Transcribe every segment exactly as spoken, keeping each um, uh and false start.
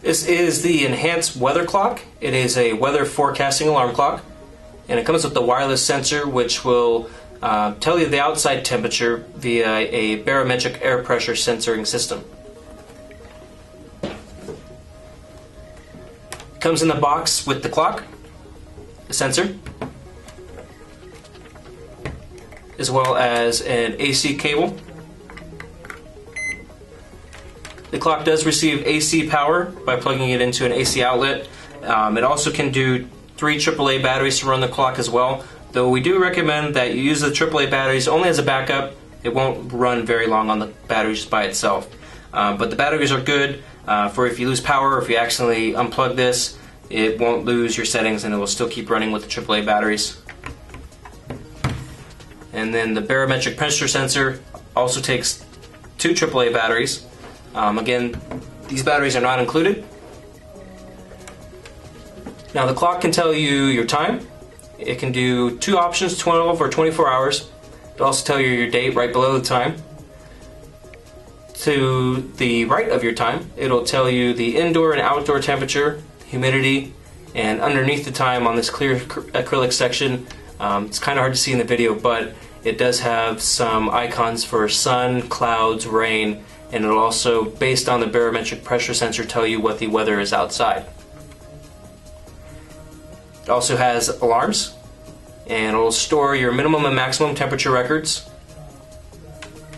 This is the ENHANCE weather clock. It is a weather forecasting alarm clock, and it comes with the wireless sensor, which will uh, tell you the outside temperature via a barometric air pressure sensing system. It comes in the box with the clock, the sensor, as well as an A C cable. The clock does receive A C power by plugging it into an A C outlet. Um, it also can do three triple A batteries to run the clock as well, though we do recommend that you use the triple A batteries only as a backup. It won't run very long on the batteries by itself. Uh, but the batteries are good uh, for if you lose power or if you accidentally unplug this, it won't lose your settings and it will still keep running with the triple A batteries. And then the barometric pressure sensor also takes two triple A batteries. Um, again, these batteries are not included. Now the clock can tell you your time. It can do two options, twelve or twenty-four hours. It'll also tell you your date right below the time. To the right of your time, it'll tell you the indoor and outdoor temperature, humidity, and underneath the time on this clear acrylic section. Um, it's kind of hard to see in the video, but it does have some icons for sun, clouds, rain, and it'll also, based on the barometric pressure sensor, tell you what the weather is outside. It also has alarms, and it'll store your minimum and maximum temperature records.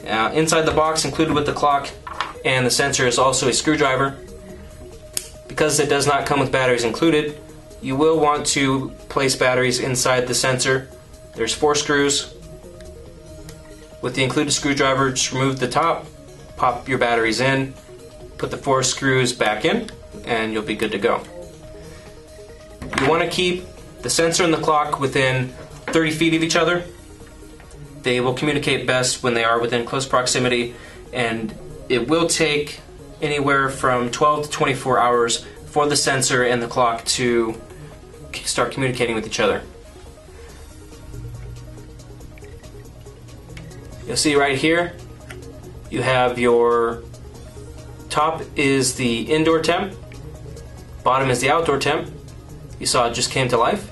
Uh, inside the box, included with the clock and the sensor, is also a screwdriver. Because it does not come with batteries included, you will want to place batteries inside the sensor. There's four screws. With the included screwdriver, just remove the top, pop your batteries in, put the four screws back in, and you'll be good to go. You want to keep the sensor and the clock within thirty feet of each other. They will communicate best when they are within close proximity, and it will take anywhere from twelve to twenty-four hours for the sensor and the clock to start communicating with each other. You'll see right here, you have your top is the indoor temp, bottom is the outdoor temp. You saw it just came to life.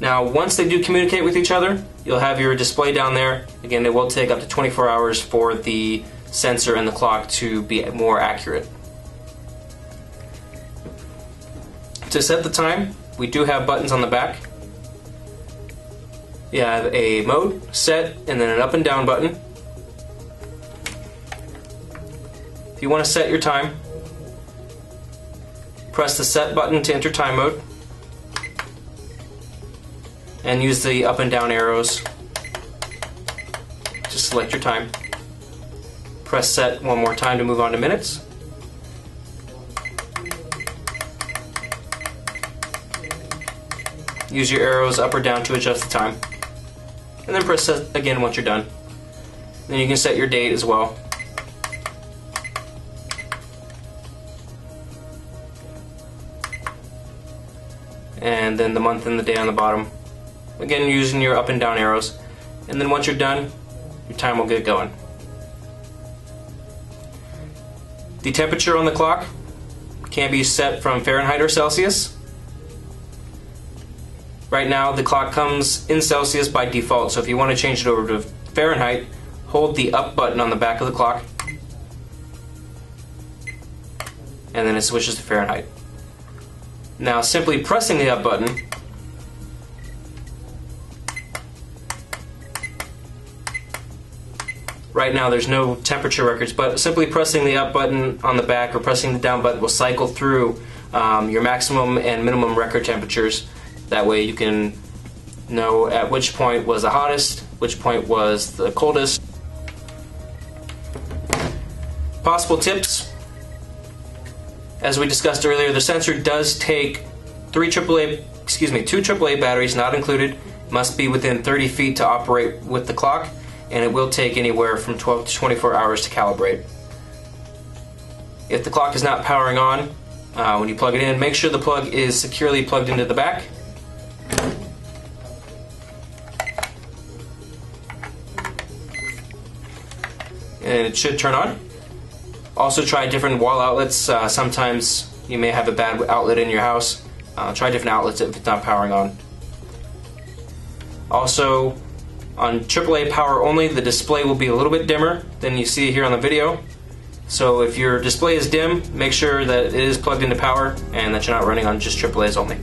Now once they do communicate with each other, you'll have your display down there. Again, it will take up to twenty-four hours for the sensor and the clock to be more accurate. To set the time, we do have buttons on the back. You have a mode, set, and then an up and down button. If you want to set your time, press the set button to enter time mode and use the up and down arrows to select your time. Press set one more time to move on to minutes. Use your arrows up or down to adjust the time. And then press set again once you're done. Then you can set your date as well. And then the month and the day on the bottom. Again, using your up and down arrows. And then once you're done, your time will get going. The temperature on the clock can be set from Fahrenheit or Celsius. Right now, the clock comes in Celsius by default, so if you want to change it over to Fahrenheit, hold the up button on the back of the clock, and then it switches to Fahrenheit. Now, simply pressing the up button . Right now there's no temperature records, but simply pressing the up button on the back or pressing the down button will cycle through um, your maximum and minimum record temperatures. That way you can know at which point was the hottest, which point was the coldest. Possible tips. As we discussed earlier, the sensor does take three AAA, excuse me, two triple A batteries, not included. Must be within thirty feet to operate with the clock, and it will take anywhere from twelve to twenty-four hours to calibrate. If the clock is not powering on, uh, when you plug it in, make sure the plug is securely plugged into the back. and it should turn on. Also try different wall outlets. Uh, sometimes you may have a bad outlet in your house. Uh, try different outlets if it's not powering on. Also, on triple A power only, the display will be a little bit dimmer than you see here on the video. So if your display is dim, make sure that it is plugged into power and that you're not running on just triple A's only.